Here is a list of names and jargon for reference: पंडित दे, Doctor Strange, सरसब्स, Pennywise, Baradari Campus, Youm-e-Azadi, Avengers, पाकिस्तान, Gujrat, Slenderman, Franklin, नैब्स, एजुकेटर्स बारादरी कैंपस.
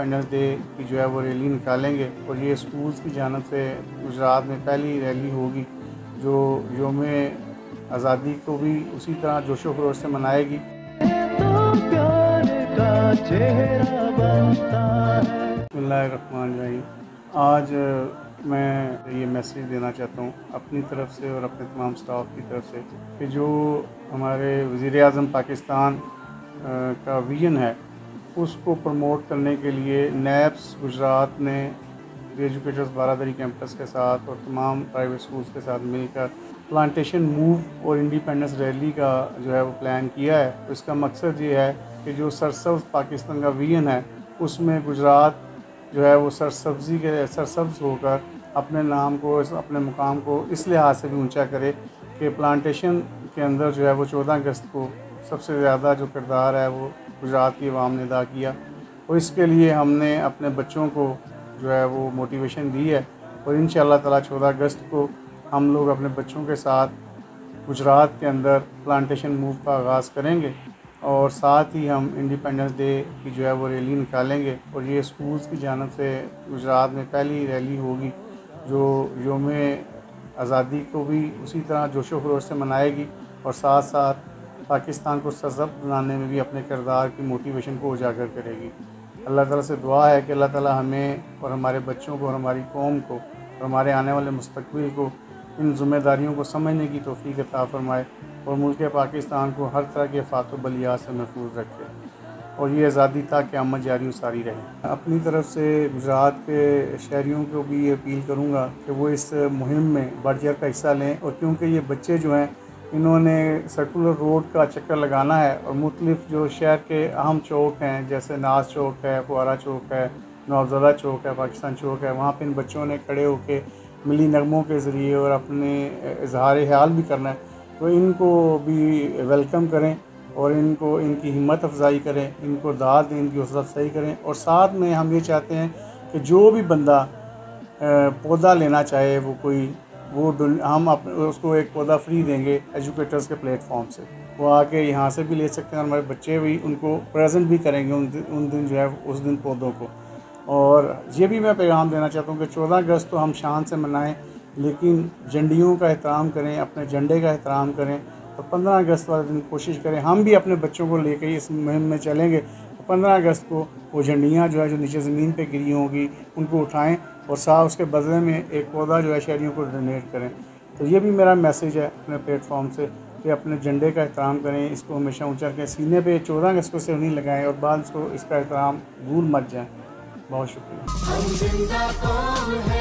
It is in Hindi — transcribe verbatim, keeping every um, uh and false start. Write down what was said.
पंडित दे की जो है वो रैली निकालेंगे और ये स्कूल्स की जानब से गुजरात में पहली रैली होगी जो योम आज़ादी को भी उसी तरह जोश व खरोश से मनाएगी। बिस्मिल्लाहिर्रहमानिर्रहीम। आज मैं ये मैसेज देना चाहता हूँ अपनी तरफ से और अपने तमाम स्टाफ की तरफ से कि जो हमारे वज़ीर आज़म पाकिस्तान का विजन है उसको प्रमोट करने के लिए नैब्स गुजरात ने एजुकेटर्स बारादरी कैंपस के साथ और तमाम प्राइवेट स्कूल्स के साथ मिलकर प्लांटेशन मूव और इंडिपेंडेंस रैली का जो है वो प्लान किया है। तो इसका मकसद ये है कि जो सरसब्स पाकिस्तान का विजन है उसमें गुजरात जो है वो सरसब्जी के सरसब्स होकर अपने नाम को अपने मुकाम को इस लिहाज से भी ऊंचा करे कि प्लांटेशन के अंदर जो है वो चौदह अगस्त को सबसे ज़्यादा जो किरदार है वो गुजरात की आवाम ने अदा किया और इसके लिए हमने अपने बच्चों को जो है वो मोटिवेशन दी है और इंशाअल्लाह ताला चौदह अगस्त को हम लोग अपने बच्चों के साथ गुजरात के अंदर प्लांटेशन मूव का आगाज़ करेंगे और साथ ही हम इंडिपेंडेंस डे की जो है वो रैली निकालेंगे और ये स्कूल्स की जानिब से गुजरात में पहली रैली होगी जो योम आज़ादी को भी उसी तरह जोश व खरोश से मनाएगी और साथ साथ पाकिस्तान को सशक्त बनाने में भी अपने किरदार की मोटिवेशन को उजागर करेगी। अल्लाह ताला से दुआ है कि अल्लाह ताला हमें और हमारे बच्चों को और हमारी कौम को और हमारे आने वाले मुस्तकबिल को इन जिम्मेदारियों को समझने की तौफीक अता फरमाए और मुल्क पाकिस्तान को हर तरह के आफात व बलिया से महफूज रखे और ये आज़ादी तक क़यामत जारी और सारी रहे। अपनी तरफ से गुजरात के शहरियों को भी ये अपील करूँगा कि वो इस मुहिम में बढ़ चढ़ का हिस्सा लें और क्योंकि ये बच्चे जो हैं इन्होंने सर्कुलर रोड का चक्कर लगाना है और मुख्तलिफ जो शहर के अहम चौक हैं जैसे नाज चौक है, फुआरा चौक है, नौबज़दा चौक है, पाकिस्तान चौक है, वहाँ पर इन बच्चों ने खड़े होकर मिली नगमों के ज़रिए और अपने इजहार ख्याल भी करना है तो इनको भी वेलकम करें और इनको इनकी हिम्मत अफजाई करें, इनको दाद दें, इनकी हौसला अफजाई करें और साथ में हम ये चाहते हैं कि जो भी बंदा पौधा लेना चाहे वो कोई वो हम अपने उसको एक पौधा फ्री देंगे एजुकेटर्स के प्लेटफॉर्म से, वो आके यहाँ से भी ले सकते हैं। हमारे बच्चे भी उनको प्रेजेंट भी करेंगे उन दिन, उन दिन जो है उस दिन पौधों को। और ये भी मैं पैगाम देना चाहता हूँ कि चौदह अगस्त तो हम शान से मनाएं लेकिन झंडियों का एहतराम करें, अपने झंडे का एहतराम करें तो पंद्रह अगस्त वाले दिन कोशिश करें हम भी अपने बच्चों को लेकर इस मुहिम में चलेंगे तो पंद्रह अगस्त को वो झंडियाँ जो है जो नीचे ज़मीन पर गिरी होंगी उनको उठाएँ और साथ उसके बदले में एक पौधा जो है शहरियों को डोनेट करें। तो ये भी मेरा मैसेज है अपने प्लेटफॉर्म से कि अपने झंडे का एहतराम करें, इसको हमेशा ऊंचा रखें, सीने पे चौदह अगस्त को से नहीं लगाएं और बाद इसको इसका एहतराम भूल मत जाएं। बहुत शुक्रिया।